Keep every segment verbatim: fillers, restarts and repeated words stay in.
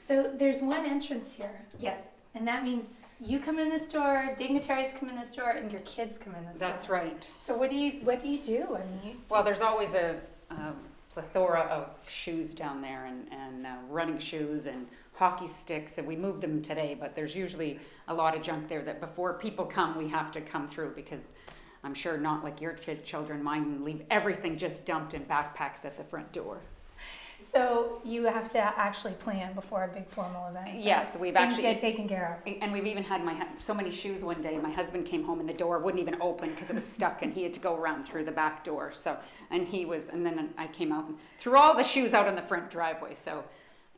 So there's one entrance here. Yes. And that means you come in this door, dignitaries come in this door, and your kids come in this door. That's right. So what do you what do you do? I mean, you do well, there's always a, a plethora of shoes down there, and and uh, running shoes and hockey sticks, and we moved them today. But there's usually a lot of junk there that before people come, we have to come through, because I'm sure not like your kid children, mine leave everything just dumped in backpacks at the front door. So you have to actually plan before a big formal event. Yes, we've Things actually get taken care of. And we've even had my so many shoes one day. My husband came home and the door wouldn't even open because it was stuck, and he had to go around through the back door. So and he was, and then I came out and threw all the shoes out on the front driveway. So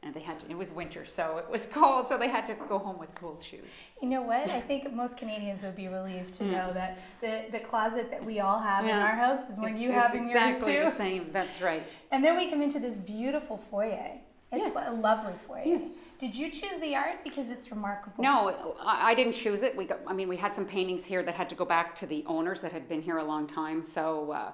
and they had to. It was winter, so it was cold, so they had to go home with cold shoes. You know what? I think most Canadians would be relieved to mm. know that the the closet that we all have yeah. in our house is when it's, you have in exactly yours too. Exactly the same. That's right. And then we come into this beautiful foyer. It's yes. a lovely foyer. Yes. Did you choose the art because it's remarkable? No, I, I didn't choose it. We got. I mean, we had some paintings here that had to go back to the owners that had been here a long time. So. Uh,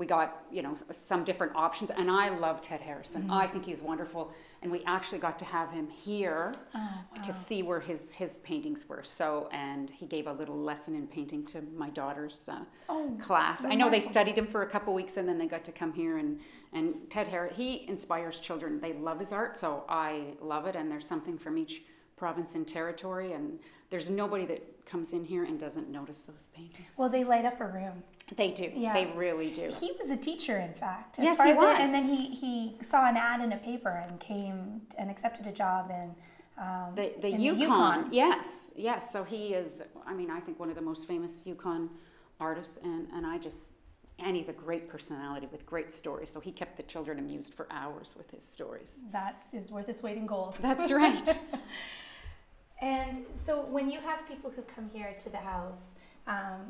We got, you know, some different options, and I love Ted Harrison. Mm-hmm. I think he's wonderful, and we actually got to have him here oh, wow. to see where his his paintings were. So, and he gave a little lesson in painting to my daughter's uh, oh, class. Wonderful. I know they studied him for a couple weeks, and then they got to come here. and And Ted Harrison, he inspires children. They love his art, so I love it. And there's something from each province and territory, and there's nobody that comes in here and doesn't notice those paintings. Well, they light up a room. They do. Yeah. They really do. He was a teacher, in fact. As yes, far he as was. It, and then he, he saw an ad in a paper and came and accepted a job in um, the, the, in Yukon. the Yukon. Yes, yes. So he is, I mean, I think one of the most famous Yukon artists, and, and I just, and he's a great personality with great stories. So he kept the children amused for hours with his stories. That is worth its weight in gold. That's right. And so when you have people who come here to the house, Um,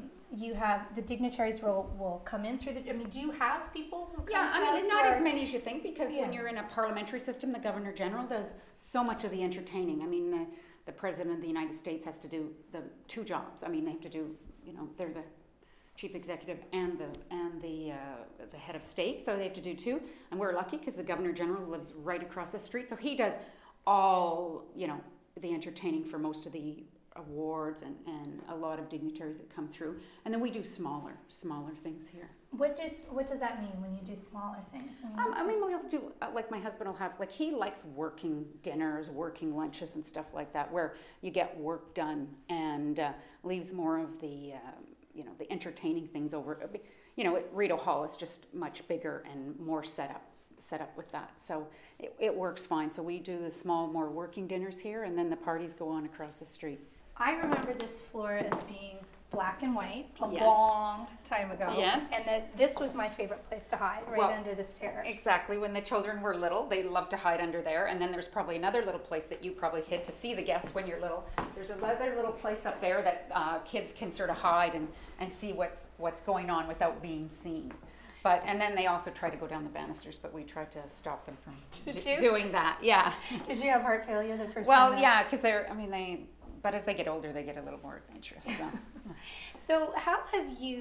you have the dignitaries will, will come in through the, I mean, do you have people who come yeah, to I mean, us not or? as many as you think, because yeah. when you're in a parliamentary system, the Governor General does so much of the entertaining. I mean, the, the President of the United States has to do the two jobs. I mean, they have to do, you know, they're the chief executive and the, and the, uh, the head of state, so they have to do two. And we're lucky because the Governor General lives right across the street, so he does all, you know, the entertaining for most of the awards and, and a lot of dignitaries that come through. And then we do smaller, smaller things here. What does, what does that mean when you do smaller things? I mean, um, I mean we'll do, uh, like my husband will have, like he likes working dinners, working lunches and stuff like that, where you get work done and uh, leaves more of the, uh, you know, the entertaining things over. You know, at Rideau Hall is just much bigger and more set up. set up with that, so it, it works fine. So we do the small, more working dinners here, and then the parties go on across the street. I remember this floor as being black and white a yes. long time ago. Yes. And that this was my favorite place to hide, right well, under this terrace. Exactly. When the children were little, they loved to hide under there. And then there's probably another little place that you probably hid to see the guests when you're little. There's another little place up there that uh, kids can sort of hide and, and see what's, what's going on without being seen. But, and then they also try to go down the banisters, but we try to stop them from do, doing that. Yeah. Did you have heart failure the first well, time? Well, yeah, because they're, I mean, they, but as they get older, they get a little more adventurous. So, so how have you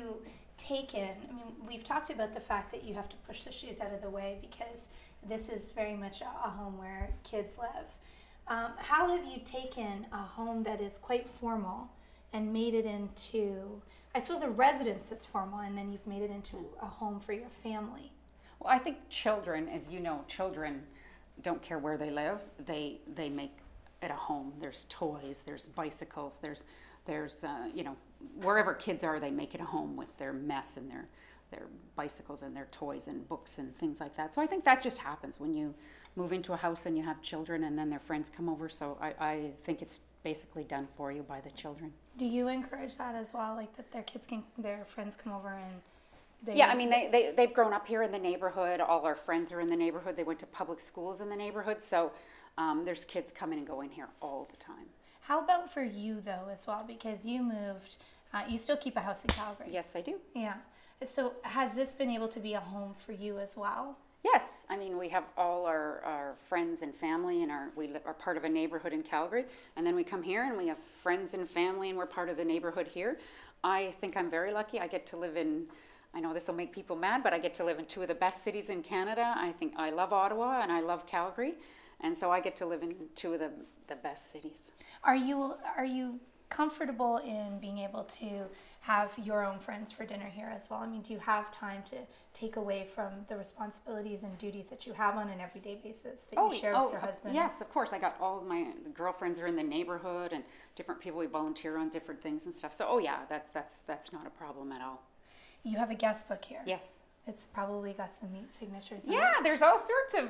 taken, I mean, we've talked about the fact that you have to push the shoes out of the way because this is very much a, a home where kids live. Um, how have you taken a home that is quite formal and made it into, I suppose, a residence that's formal, and then you've made it into a home for your family? Well, I think children, as you know, children don't care where they live. They they make it a home. There's toys, there's bicycles, there's, there's uh, you know, wherever kids are, they make it a home with their mess and their, their bicycles and their toys and books and things like that. So I think that just happens when you move into a house and you have children and then their friends come over. So I, I think it's basically done for you by the children. Do you encourage that as well, like that their kids can, their friends come over and they... Yeah, I mean, they, they, they've grown up here in the neighborhood. All our friends are in the neighborhood. They went to public schools in the neighborhood. So um, there's kids coming and going here all the time. How about for you, though, as well? Because you moved, uh, you still keep a house in Calgary. Yes, I do. Yeah. So has this been able to be a home for you as well? Yes, I mean, we have all our, our friends and family, and our, we are part of a neighborhood in Calgary, and then we come here and we have friends and family, and we're part of the neighborhood here. I think I'm very lucky. I get to live in, I know this will make people mad, but I get to live in two of the best cities in Canada. I think I love Ottawa and I love Calgary, And so I get to live in two of the, the best cities. Are you, are you comfortable in being able to have your own friends for dinner here as well? I mean, do you have time to take away from the responsibilities and duties that you have on an everyday basis that oh, you share oh, with your husband? Yes, of course. I got all of my girlfriends are in the neighborhood and different people. We volunteer on different things and stuff. So, oh yeah, that's, that's, that's not a problem at all. You have a guest book here. Yes. It's probably got some neat signatures in yeah, it. There's all sorts of,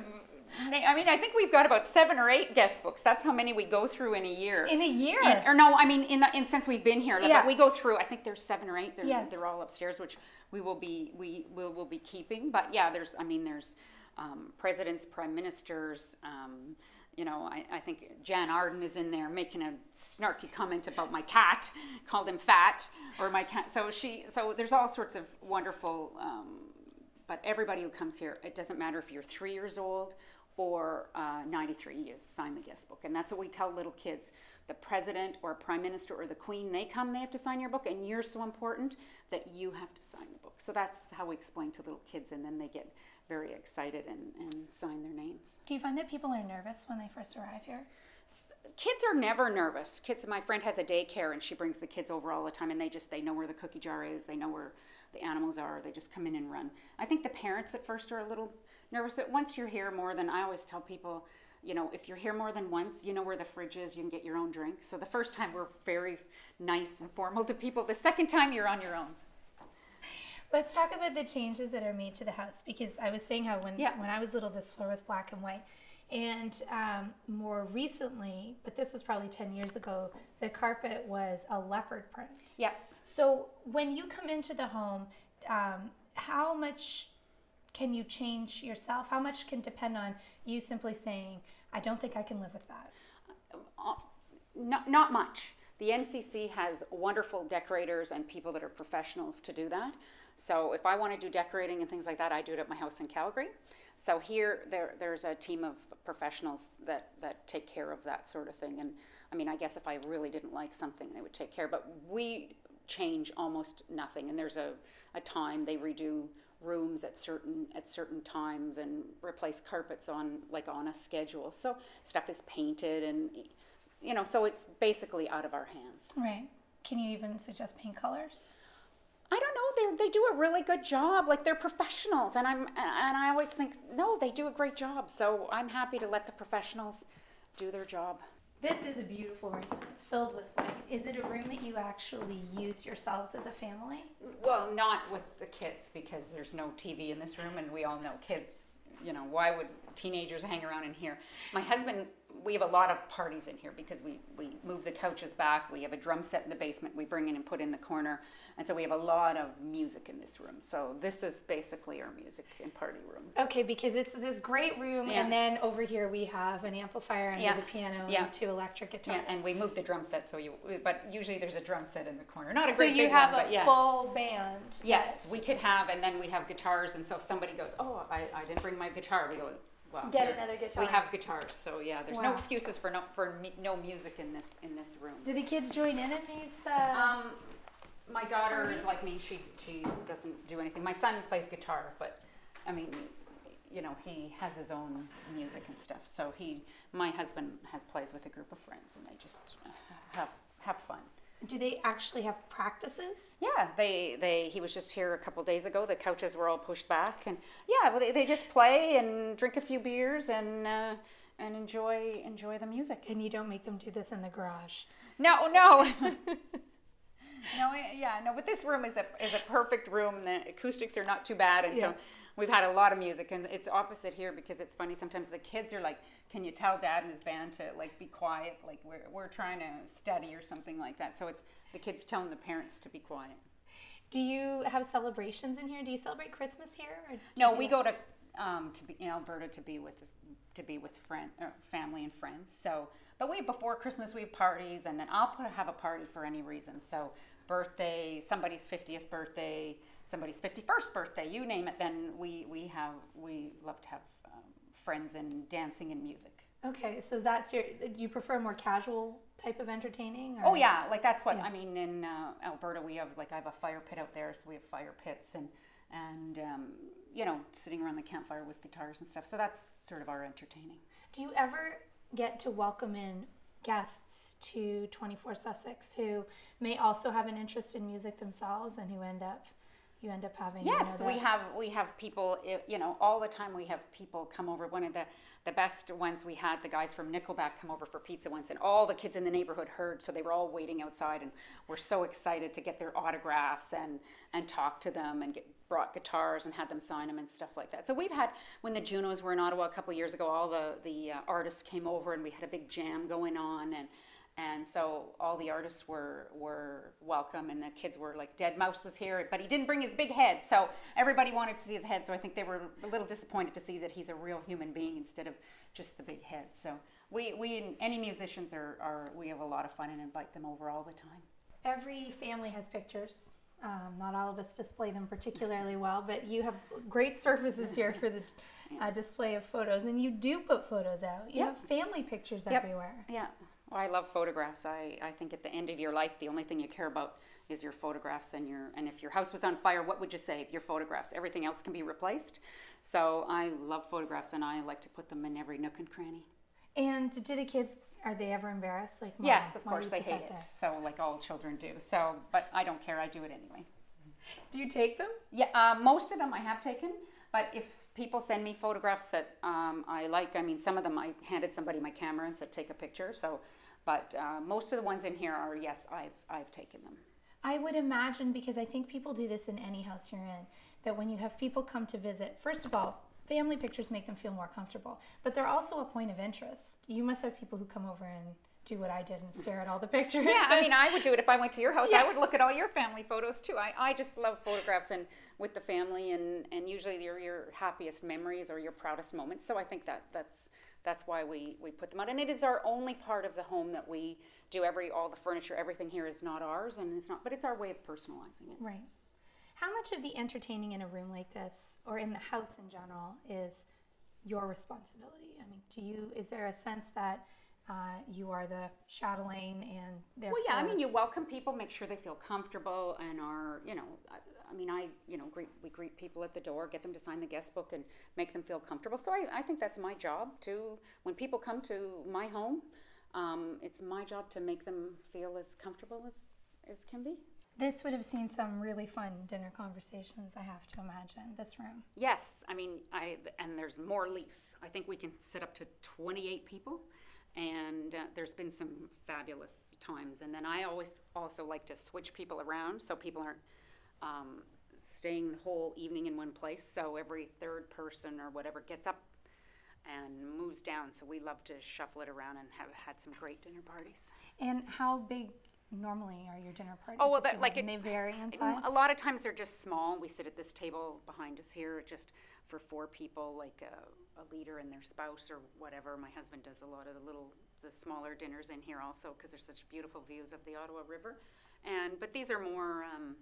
I mean, I think we've got about seven or eight guest books. That's how many we go through in a year. In a year? In, or no, I mean, in, the, in since we've been here. Like, yeah. We go through, I think there's seven or eight. They're, yes. they're all upstairs, which we will be, we will, will be keeping. But yeah, there's, I mean, there's um, presidents, prime ministers, um, you know, I, I think Jan Arden is in there making a snarky comment about my cat, called him fat, or my cat. So she, so there's all sorts of wonderful, um, but everybody who comes here, it doesn't matter if you're three years old or uh, ninety-three, you sign the guest book. And that's what we tell little kids. The president or prime minister or the queen, they come, they have to sign your book, and you're so important that you have to sign the book. So that's how we explain to little kids, and then they get very excited and, and sign their names. Do you find that people are nervous when they first arrive here? Kids are never nervous. Kids, my friend has a daycare, and she brings the kids over all the time, and they just, they know where the cookie jar is, they know where the animals are, they just come in and run. I think the parents at first are a little nervous, but once you're here more than, I always tell people, you know, if you're here more than once, you know where the fridge is, you can get your own drink. So the first time we're very nice and formal to people, the second time you're on your own. Let's talk about the changes that are made to the house, because I was saying how when, yeah. when I was little, this floor was black and white. And um, more recently, but this was probably ten years ago, the carpet was a leopard print. Yeah. So when you come into the home, um, how much can you change yourself? How much can depend on you simply saying, I don't think I can live with that? Uh, not, not much. The N C C has wonderful decorators and people that are professionals to do that. So if I want to do decorating and things like that, I do it at my house in Calgary. So here, there, there's a team of professionals that, that take care of that sort of thing. And I mean, I guess if I really didn't like something, they would take care. But we change almost nothing. And there's a, a time they redo rooms at certain, at certain times and replace carpets on, like on a schedule. So stuff is painted and, you know, so it's basically out of our hands. Right. Can you even suggest paint colors? I don't know, they they do a really good job. Like, they're professionals, and I'm and I always think, no, they do a great job. So I'm happy to let the professionals do their job. This is a beautiful room. It's filled with light. Is it a room that you actually use yourselves as a family? Well, not with the kids, because there's no T V in this room, and we all know kids, you know, why would teenagers hang around in here? My husband, we have a lot of parties in here because we, we move the couches back, we have a drum set in the basement, we bring in and put in the corner, and so we have a lot of music in this room. So this is basically our music and party room. Okay, because it's this great room, yeah. and then over here we have an amplifier under yeah. the piano yeah. and two electric guitars. Yeah, and we move the drum set, so you, but usually there's a drum set in the corner. Not a great big one, but yeah. So you have a full band. Yes, we could have, and then we have guitars, and so if somebody goes, oh, I, I didn't bring my guitar, we go, Well, Get another guitar. We have guitars, so yeah. There's wow. no excuses for no for me, no music in this in this room. Do the kids join in at these? Uh, um, my daughter parties? Is like me. She she doesn't do anything. My son plays guitar, but I mean, you know, he has his own music and stuff. So he, my husband, had, plays with a group of friends, and they just have have fun. Do they actually have practices? Yeah, they, they he was just here a couple days ago. The couches were all pushed back, and yeah, well, they, they just play and drink a few beers and uh, and enjoy enjoy the music. And you don't make them do this in the garage? No, no, no, yeah, no. But this room is a is a perfect room. The acoustics are not too bad, and yeah. so we've had a lot of music. And it's opposite here because it's funny. Sometimes the kids are like, "Can you tell Dad and his band to like be quiet? Like we're we're trying to study or something like that." So it's the kids telling the parents to be quiet. Do you have celebrations in here? Do you celebrate Christmas here? Or no, we that? go to um, to be in Alberta to be with to be with friend or family and friends. So, but we before Christmas we have parties, and then I'll put, have a party for any reason. So. Birthday, somebody's fiftieth birthday, somebody's fifty-first birthday, you name it, then we, we have, we love to have um, friends and dancing and music. Okay, so that's your, do you prefer a more casual type of entertaining? Or? Oh yeah, like that's what, yeah. I mean in uh, Alberta we have, like I have a fire pit out there, so we have fire pits and, and um, you know, sitting around the campfire with guitars and stuff, so that's sort of our entertaining. Do you ever get to welcome in guests to twenty-four Sussex who may also have an interest in music themselves, and who end up you end up having yes you know, we have we have people, you know, all the time. We have people come over. One of the the best ones we had, the guys from Nickelback come over for pizza once, and all the kids in the neighborhood heard, so they were all waiting outside and were so excited to get their autographs and and talk to them, and get brought guitars and had them sign them and stuff like that. So we've had, when the Junos were in Ottawa a couple of years ago, all the the uh, artists came over and we had a big jam going on, and and so all the artists were were welcome, and the kids were like, Dead Mouse was here, but he didn't bring his big head, so everybody wanted to see his head. So I think they were a little disappointed to see that he's a real human being instead of just the big head. So we we any musicians are, are we have a lot of fun and invite them over all the time. Every family has pictures. Um, not all of us display them particularly well, but you have great surfaces here for the uh, display of photos, and you do put photos out. You yep. have family pictures yep. everywhere. Yeah, well, I love photographs. I, I think at the end of your life, the only thing you care about is your photographs, and your and if your house was on fire, what would you save? Your photographs. Everything else can be replaced. So I love photographs, and I like to put them in every nook and cranny. And do the kids, are they ever embarrassed? Like, yes, of course they hate it. So, like all children do. So, but I don't care. I do it anyway. Do you take them? Yeah, uh, most of them I have taken. But if people send me photographs that um, I like, I mean, some of them I handed somebody my camera and said, take a picture. So, but uh, most of the ones in here are, yes, I've, I've taken them. I would imagine, because I think people do this in any house you're in, that when you have people come to visit, first of all, family pictures make them feel more comfortable, but they're also a point of interest. You must have people who come over and do what I did and stare at all the pictures. Yeah, I mean, I would do it if I went to your house. Yeah. I would look at all your family photos too. I, I just love photographs and with the family, and, and usually your, your happiest memories or your proudest moments. So I think that that's that's why we, we put them out. And it is our only part of the home that we do. Every, all the furniture, everything here is not ours, and it's not, but it's our way of personalizing it. Right. How much of the entertaining in a room like this, or in the house in general, is your responsibility? I mean, do you, is there a sense that uh, you are the chatelaine and therefore... Well, yeah, I mean, you welcome people, make sure they feel comfortable and are, you know, I, I mean, I, you know, greet, we greet people at the door, get them to sign the guest book and make them feel comfortable. So I, I think that's my job to, when people come to my home, um, it's my job to make them feel as comfortable as, as can be. This would have seen some really fun dinner conversations, I have to imagine, this room. Yes, I mean, I and there's more leaves. I think we can sit up to twenty-eight people, and uh, there's been some fabulous times. And then I always also like to switch people around so people aren't um, staying the whole evening in one place. So every third person or whatever gets up and moves down. So we love to shuffle it around and have had some great dinner parties. And how big normally are your dinner parties? Oh, well, that, like, it, they vary in size? A lot of times they're just small. We sit at this table behind us here just for four people, like a, a leader and their spouse or whatever. My husband does a lot of the little, the smaller dinners in here also, because there's such beautiful views of the Ottawa River. And, but these are more, um,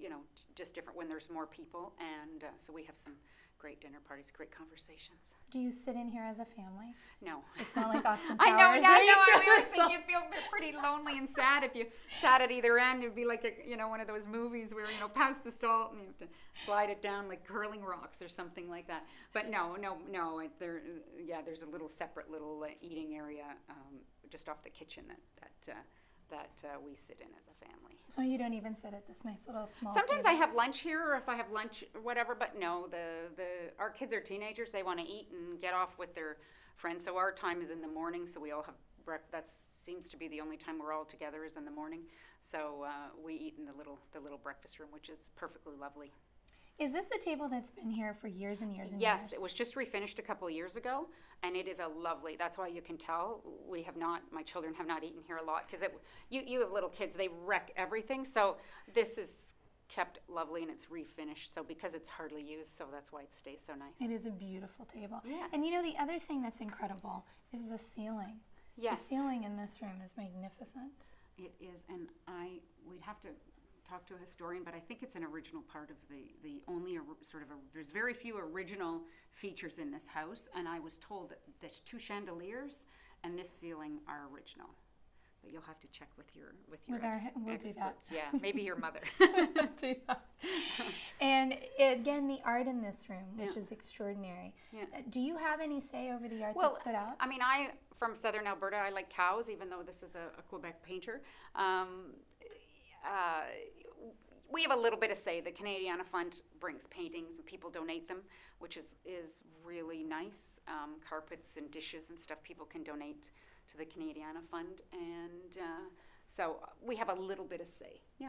you know, just different when there's more people. And uh, so we have some great dinner parties, great conversations. Do you sit in here as a family? No. It's not like Austin Powers. I know, yeah, I know. I always think you'd feel pretty lonely and sad if you sat at either end. It'd be like a, you know, one of those movies where, you know, pass the salt and you have to slide it down like curling rocks or something like that. But no, no, no. There, yeah, there's a little separate little uh, eating area um, just off the kitchen that that. Uh, that uh, we sit in as a family. So you don't even sit at this nice little small Sometimes table. I have lunch here, or if I have lunch or whatever, but no, the, the our kids are teenagers. They want to eat and get off with their friends. So our time is in the morning, so we all have breakfast. That seems to be the only time we're all together is in the morning. So uh, we eat in the little, the little breakfast room, which is perfectly lovely. Is this the table that's been here for years and years and yes, years? Yes, it was just refinished a couple years ago, and it is a lovely, that's why you can tell we have not, my children have not eaten here a lot, because you, you have little kids, they wreck everything, so this is kept lovely and it's refinished, so because it's hardly used, so that's why it stays so nice. It is a beautiful table. Yeah. And you know, the other thing that's incredible is the ceiling. Yes. The ceiling in this room is magnificent. It is, and I, we'd have to talk to a historian, but I think it's an original part of the, the only sort of, a, there's very few original features in this house, and I was told that the two chandeliers and this ceiling are original. But you'll have to check with your with your with ex our, we'll experts. Yeah, maybe your mother. We'll and again, the art in this room, which yeah. is extraordinary. Yeah. Do you have any say over the art well, that's put out? I mean, I from Southern Alberta. I like cows, even though this is a, a Quebec painter. Um, uh, we have a little bit of say. The Canadiana Fund brings paintings and people donate them, which is is really nice. Um, carpets and dishes and stuff people can donate to the Canadiana Fund, and uh, so we have a little bit of say. Yeah.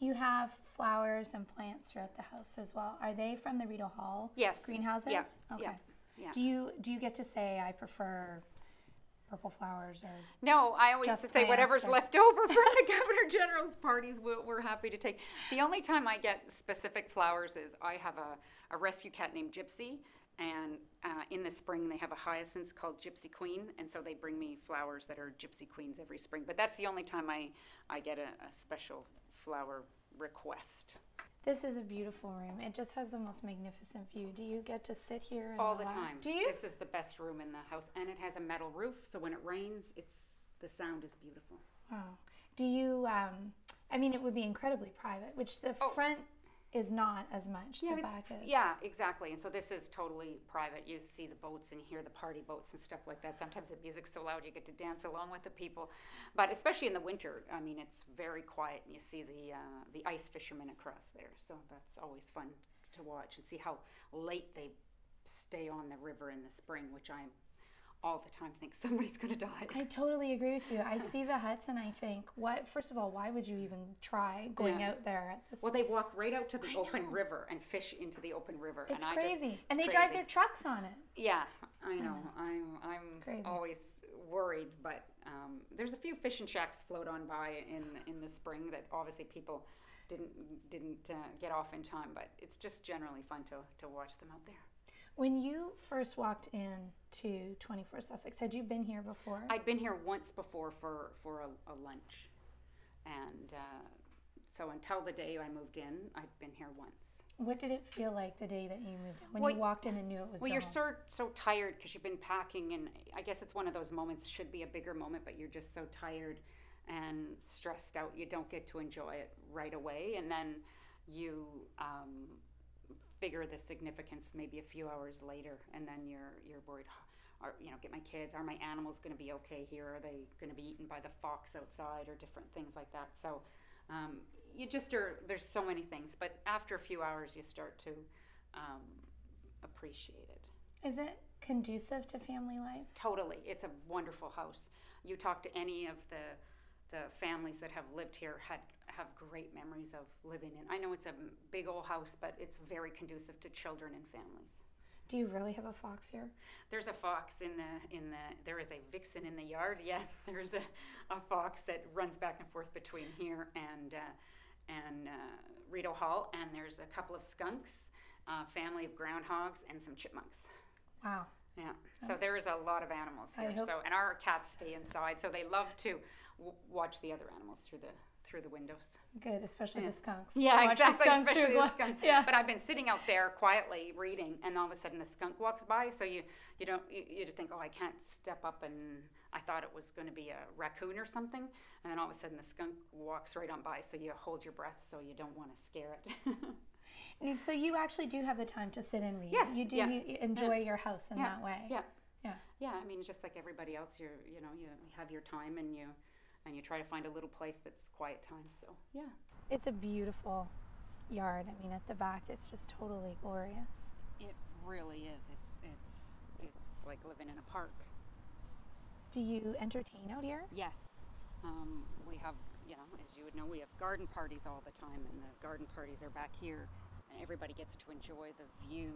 You have flowers and plants throughout the house as well. Are they from the Rideau Hall? Yes. Greenhouses? Yeah. Okay. Yeah. Yeah. Do you do you get to say I prefer purple flowers or no? I always just say whatever's or... left over from the Governor General's parties, we're, we're happy to take. The only time I get specific flowers is I have a, a rescue cat named Gypsy. And uh, in the spring, they have a hyacinth called Gypsy Queen, and so they bring me flowers that are Gypsy Queens every spring. But that's the only time I, I get a, a special flower request. This is a beautiful room. It just has the most magnificent view. Do you get to sit here? All the time. Do you? This is the best room in the house, and it has a metal roof, so when it rains, it's the sound is beautiful. Wow. Do you, um, I mean, it would be incredibly private, which the oh. front... is not as much. Yeah, the back is. Yeah, exactly. And so this is totally private. You see the boats and hear the party boats and stuff like that. Sometimes the music's so loud you get to dance along with the people. But especially in the winter, I mean, it's very quiet and you see the, uh, the ice fishermen across there. So that's always fun to watch and see how late they stay on the river in the spring, which I'm all the time think somebody's going to die. I totally agree with you. I see the huts and I think, what? First of all, why would you even try going yeah. out there? At this well, they walk right out to the I open know. river and fish into the open river. It's and crazy. I just, it's and they crazy. drive their trucks on it. Yeah, I know. I know. I'm, I'm always worried, but um, there's a few fishing shacks float on by in, in the spring that obviously people didn't, didn't uh, get off in time, but it's just generally fun to, to watch them out there. When you first walked in to twenty-four Sussex, had you been here before? I'd been here once before for, for a, a lunch. And uh, so until the day I moved in, I'd been here once. What did it feel like the day that you moved in? When well, you walked in and knew it was Well, gone? You're so, so tired because you've been packing. And I guess it's one of those moments, should be a bigger moment, but you're just so tired and stressed out. You don't get to enjoy it right away. And then you... Um, figure the significance maybe a few hours later, and then you're you're worried, are, you know, get my kids, are my animals going to be okay here? Are they going to be eaten by the fox outside or different things like that? So um, you just are, there's so many things, but after a few hours you start to um, appreciate it. Is it conducive to family life? Totally. It's a wonderful house. You talk to any of the the families that have lived here had have great memories of living in. I know it's a big old house, but it's very conducive to children and families. Do you really have a fox here? There's a fox in the, in the there is a vixen in the yard, yes. There's a, a fox that runs back and forth between here and, uh, and uh, Rideau Hall, and there's a couple of skunks, a family of groundhogs, and some chipmunks. Wow. Yeah, so there is a lot of animals here. So, and our cats stay inside, so they love to w watch the other animals through the through the windows. Good, especially yeah. the skunks. Yeah, watch exactly, the skunks especially the skunks. Yeah. But I've been sitting out there quietly reading, and all of a sudden the skunk walks by. So you you don't you, you think, oh, I can't step up, and I thought it was going to be a raccoon or something, and then all of a sudden the skunk walks right on by. So you hold your breath, so you don't want to scare it. So you actually do have the time to sit and read. Yes, you do yeah. you enjoy yeah. your house in yeah. that way. Yeah, yeah, yeah. I mean, just like everybody else, you you know, you have your time and you and you try to find a little place that's quiet time. So yeah, it's a beautiful yard. I mean, at the back, it's just totally glorious. It really is. It's it's it's like living in a park. Do you entertain out here? Yes, um, we have. You know, as you would know, we have garden parties all the time, and the garden parties are back here. And everybody gets to enjoy the view,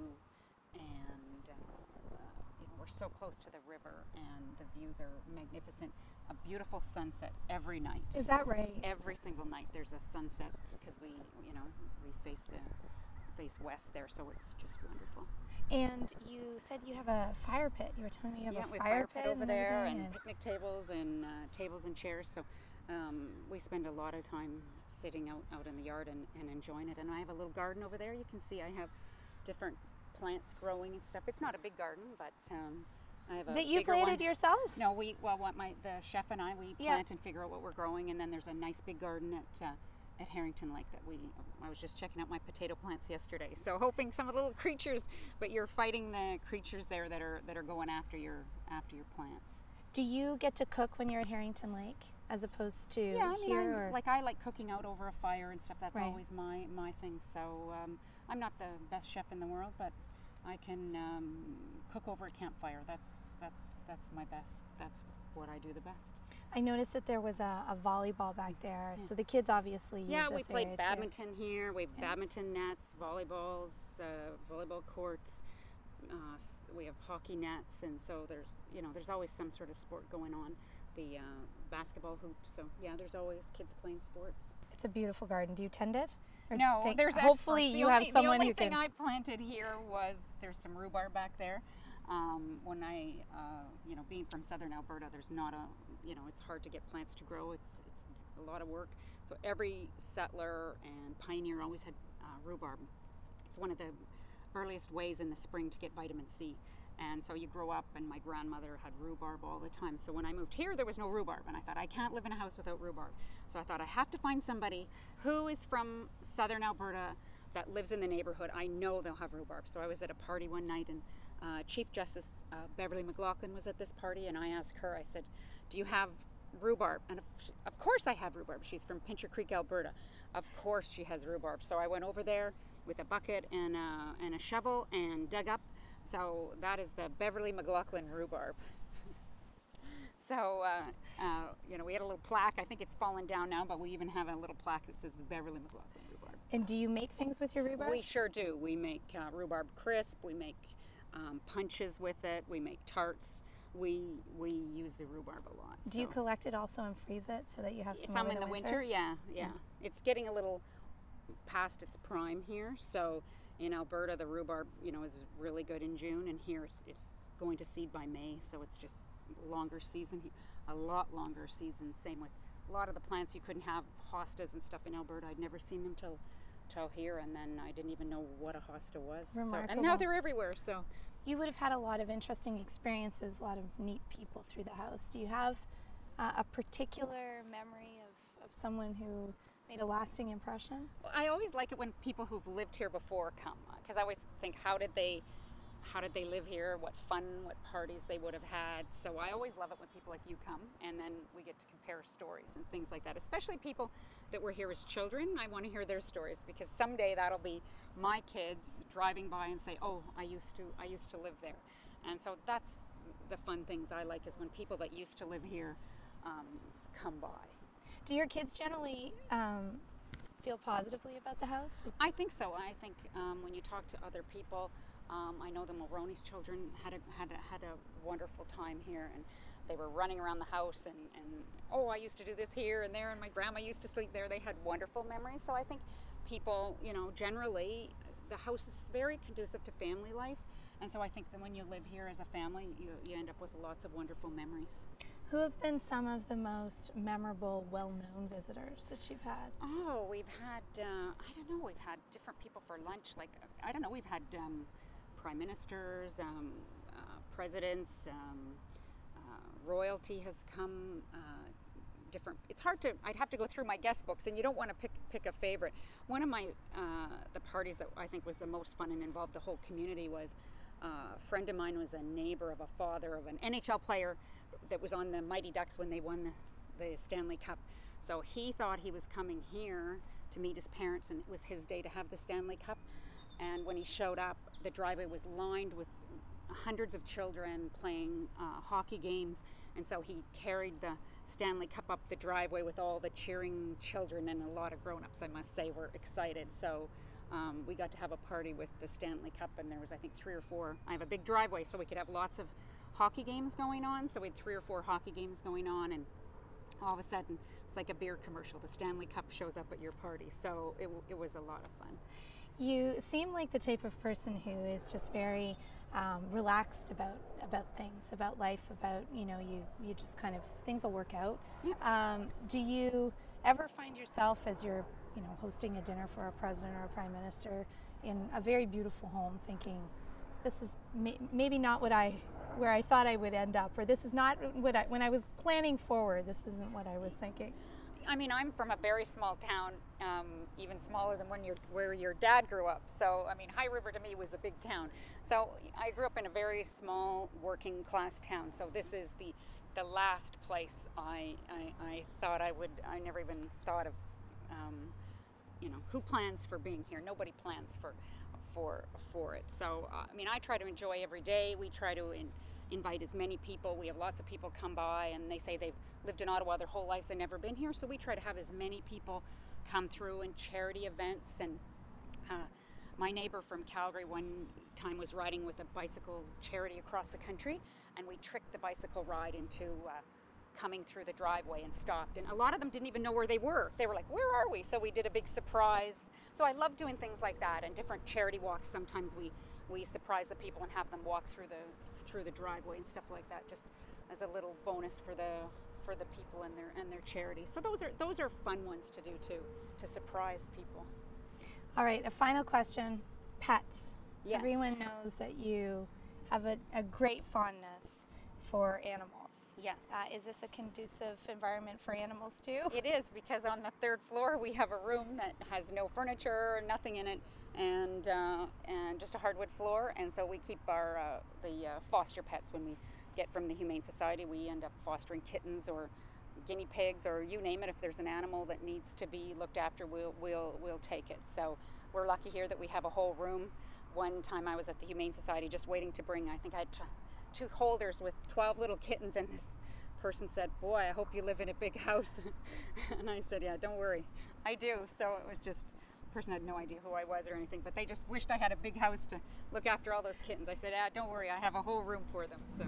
and uh, uh, you know, we're so close to the river, and the views are magnificent. A beautiful sunset every night. Is that right? Every single night there's a sunset because we, you know, we face the face west there, so it's just wonderful. And you said you have a fire pit. You were telling me you have yeah, a, we fire have a fire pit, pit over there, and, and picnic tables and uh, tables and chairs. So. Um, we spend a lot of time sitting out, out in the yard and, and enjoying it. And I have a little garden over there. You can see I have different plants growing and stuff. It's not a big garden, but um, I have a that you planted one. yourself? No, we well, what my the chef and I we yeah. plant and figure out what we're growing, and then there's a nice big garden at uh, at Harrington Lake that we. I was just checking out my potato plants yesterday, so hoping some of the little creatures. But you're fighting the creatures there that are that are going after your after your plants. Do you get to cook when you're at Harrington Lake, as opposed to yeah, I mean, here? Or? Like I like cooking out over a fire and stuff. That's right. always my my thing. So um, I'm not the best chef in the world, but. I can um, cook over a campfire. That's that's that's my best. That's what I do the best. I noticed that there was a, a volleyball back there, yeah. so the kids obviously yeah, use this area. Yeah, we played badminton too. here. We have yeah. badminton nets, volleyballs, uh, volleyball courts. Uh, we have hockey nets, and so there's you know there's always some sort of sport going on. The uh, basketball hoop. So yeah, there's always kids playing sports. It's a beautiful garden. Do you tend it? No, there's hopefully excellence. you the have only, someone who can. The only thing I planted here was there's some rhubarb back there. Um, when I, uh, you know, being from southern Alberta, there's not a, you know, it's hard to get plants to grow. It's it's a lot of work. So every settler and pioneer always had uh, rhubarb. It's one of the earliest ways in the spring to get vitamin C. And so you grow up, and my grandmother had rhubarb all the time. So when I moved here, there was no rhubarb, and I thought, I can't live in a house without rhubarb. So I thought, I have to find somebody who is from southern Alberta that lives in the neighborhood. I know they'll have rhubarb. So I was at a party one night, and uh, Chief Justice uh, Beverley McLachlin was at this party, and I asked her, I said, do you have rhubarb? And of, of course I have rhubarb. She's from Pincher Creek, Alberta. Of course she has rhubarb. So I went over there with a bucket and, uh, and a shovel and dug up. So that is the Beverley McLachlin rhubarb. so, uh, uh, you know, we had a little plaque. I think it's fallen down now, but we even have a little plaque that says the Beverley McLachlin rhubarb. And do you make things with your rhubarb? We sure do. We make uh, rhubarb crisp. We make um, punches with it. We make tarts. We we use the rhubarb a lot. Do so. you collect it also and freeze it so that you have some, some in the, in the winter? winter? Yeah, yeah. Mm-hmm. It's getting a little past its prime here, so... In Alberta, the rhubarb, you know, is really good in June, and here it's, it's going to seed by May, so it's just longer season, a lot longer season. Same with a lot of the plants you couldn't have, hostas and stuff in Alberta. I'd never seen them till, till here, and then I didn't even know what a hosta was. Remarkable. So, and now they're everywhere. So you would have had a lot of interesting experiences, a lot of neat people through the house. Do you have uh, a particular memory of, of someone who... made a lasting impression? Well, I always like it when people who've lived here before come, because I always think, how did they, how did they live here? What fun, what parties they would have had. So I always love it when people like you come, and then we get to compare stories and things like that. Especially people that were here as children. I want to hear their stories, because someday that'll be my kids driving by and say, "Oh, I used to, I used to live there." And so that's the fun things I like, is when people that used to live here um, come by. Do your kids generally um, feel positively about the house? I think so. I think um, when you talk to other people, um, I know the Mulroney's children had a, had, a, had a wonderful time here, and they were running around the house and, and, oh, I used to do this here and there, and my grandma used to sleep there. They had wonderful memories. So I think people, you know, generally, the house is very conducive to family life. And so I think that when you live here as a family, you, you end up with lots of wonderful memories. Who have been some of the most memorable, well-known visitors that you've had? Oh, we've had, uh, I don't know, we've had different people for lunch. Like, I don't know, we've had um, prime ministers, um, uh, presidents, um, uh, royalty has come, uh, different. It's hard to, I'd have to go through my guest books, and you don't want to pick pick a favorite. One of my, uh, the parties that I think was the most fun and involved the whole community was, uh, a friend of mine was a neighbor of a father of an N H L player that was on the Mighty Ducks when they won the, the Stanley Cup. So he thought he was coming here to meet his parents, and it was his day to have the Stanley Cup. And when he showed up, the driveway was lined with hundreds of children playing uh, hockey games, and so he carried the Stanley Cup up the driveway with all the cheering children, and a lot of grown-ups, I must say, were excited. So um, we got to have a party with the Stanley Cup, and there was, I think, three or four. I have a big driveway, so we could have lots of hockey games going on, so we had three or four hockey games going on, and all of a sudden it's like a beer commercial, the Stanley Cup shows up at your party. So it, it was a lot of fun. You seem like the type of person who is just very um, relaxed about about things, about life, about, you know, you you just kind of, things will work out. Yeah. Um, do you ever find yourself, as you're, you know, hosting a dinner for a president or a prime minister in a very beautiful home, thinking, this is may maybe not what I, where I thought I would end up, or this is not what I, when I was planning forward, this isn't what I was thinking. I mean, I'm from a very small town, um, even smaller than when you're, where your dad grew up. So, I mean, High River to me was a big town. So I grew up in a very small working class town. So this is the, the last place I, I, I thought I would, I never even thought of, um, you know, who plans for being here? Nobody plans for, for, for it. So, uh, I mean, I try to enjoy every day. We try to in, invite as many people. We have lots of people come by and they say they've lived in Ottawa their whole lives and never been here. So we try to have as many people come through and charity events. And uh, my neighbor from Calgary one time was riding with a bicycle charity across the country, and we tricked the bicycle ride into uh, coming through the driveway and stopped. And a lot of them didn't even know where they were. They were like, where are we? So we did a big surprise. So I love doing things like that, and different charity walks. Sometimes we, we surprise the people and have them walk through the, through the driveway and stuff like that, just as a little bonus for the, for the people and their, and their charity. So those are, those are fun ones to do too, to surprise people. All right, a final question, pets. Yes. Everyone knows that you have a, a great fondness for animals. Yes. Uh, is this a conducive environment for animals too? It is, because on the third floor we have a room that has no furniture, nothing in it, and uh, and just a hardwood floor. And so we keep our uh, the uh, foster pets when we get from the Humane Society. We end up fostering kittens or guinea pigs or you name it. If there's an animal that needs to be looked after, we'll we'll we'll take it. So we're lucky here that we have a whole room. One time I was at the Humane Society just waiting to bring. I think I had. T two holders with twelve little kittens, and this person said, boy, I hope you live in a big house. And I said, yeah, don't worry, I do. So it was just, the person had no idea who I was or anything, but they just wished I had a big house to look after all those kittens. I said, ah, don't worry, I have a whole room for them. So.